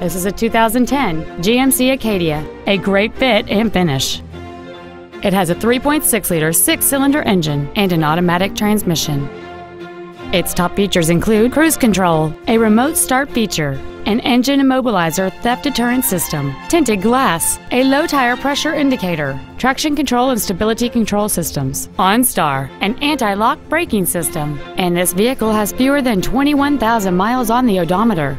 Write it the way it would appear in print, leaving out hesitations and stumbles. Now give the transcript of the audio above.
This is a 2010 GMC Acadia, a great fit and finish. It has a 3.6-liter six-cylinder engine and an automatic transmission. Its top features include cruise control, a remote start feature, an engine immobilizer theft deterrent system, tinted glass, a low tire pressure indicator, traction control and stability control systems, OnStar, an anti-lock braking system, and this vehicle has fewer than 21,000 miles on the odometer.